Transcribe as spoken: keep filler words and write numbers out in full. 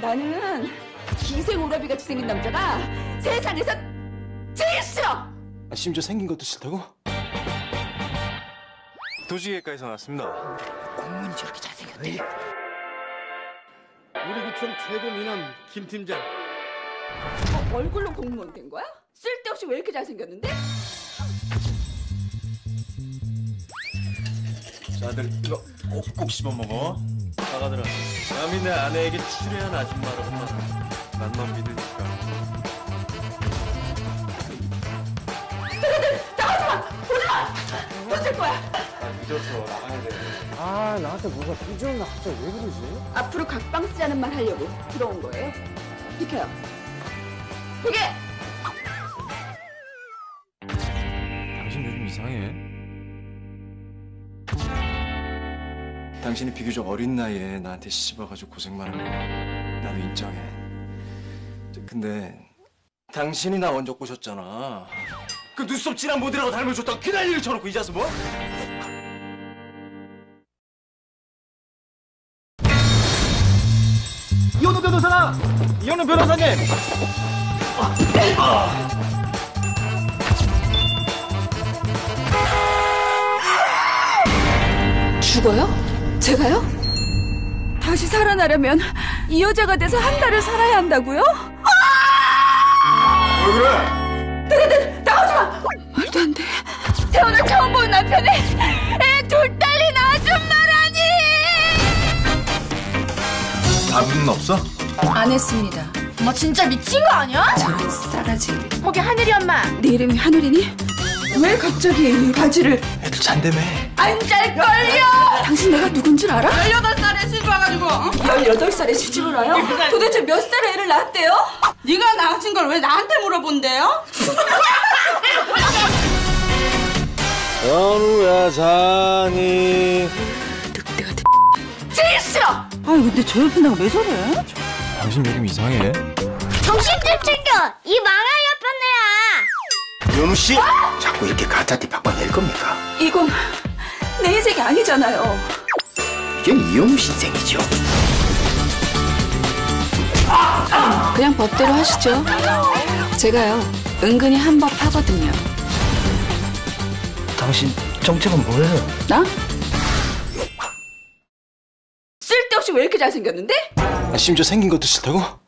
나는 기생오라비같이 생긴 남자가 세상에서 제일 싫어! 아, 심지어 생긴 것도 싫다고? 도시계획과에서 나왔습니다. 공무원이 저렇게 잘생겼대. 에이. 우리 구청 최고 미남 김 팀장. 어, 얼굴로 공무원 된 거야? 쓸데없이 왜 이렇게 잘생겼는데? 자들 이거 꼭꼭 씹어먹어. 나가들아, 남이 내 아내에게 추레한 아줌마로 혼나. 난 넌 믿으니까. 너희들 나가지 마! 오지 마! 터질 거야! 나 늦었어. 나가야 돼. 아, 나한테 뭐가 삐져나. 갑자기 왜 그러지? 앞으로 각방 쓰자는 말 하려고 들어온 거예요? 비켜요. 비켜! 당신 요즘 이상해. 당신이 비교적 어린 나이에 나한테 시집와가지고 고생만 한 거야. 나도 인정해. 근데 당신이 나 먼저 꼬셨잖아. 그 눈썹 진한 모델하고 닮아줬다고 그날 일을 쳐놓고 이제 와서 뭐? 이현우 변호사나! 이현우 변호사님! 아, 아. 죽어요? 제가요? 다시 살아나려면 이 여자가 돼서 한 달을 살아야 한다고요? 아! 왜 그래? 너희들 나오지 마! 말도 안 돼. 태어나 처음 본 남편이 애 둘 딸린 아줌마라니! 답은 없어? 안 했습니다. 엄마 진짜 미친 거 아니야? 저는 싸가지. 거기 하늘이 엄마. 네 이름이 하늘이니? 왜 갑자기 바지를? 애들 잔대매. 안 잘걸요! 당신 내가 누군 줄 알아? 열여덟 살에 시집 와가지고 어? 열여덟 살에 시집을 와요? 도대체 몇 살에 애를 낳았대요? 네가 낳으신 걸 왜 나한테 물어본대요? 현우야 자니 늑대가 제일 싫어! 아니 근데 저 옆에 내가 왜 저래? 당신 요즘 이상해. 정신 좀 챙겨! 이 망할 옆에 내야! 현우 씨! 어? 자꾸 이렇게 가짜띠 바꿔낼 겁니까? 이건 내 인생이 아니잖아요. 이건 이영우 씨 인생이죠. 그냥 법대로 하시죠. 제가요 은근히 한법 하거든요. 당신 정체가 뭐예요? 나? 쓸데없이 왜 이렇게 잘생겼는데? 아, 심지어 생긴 것도 싫다고?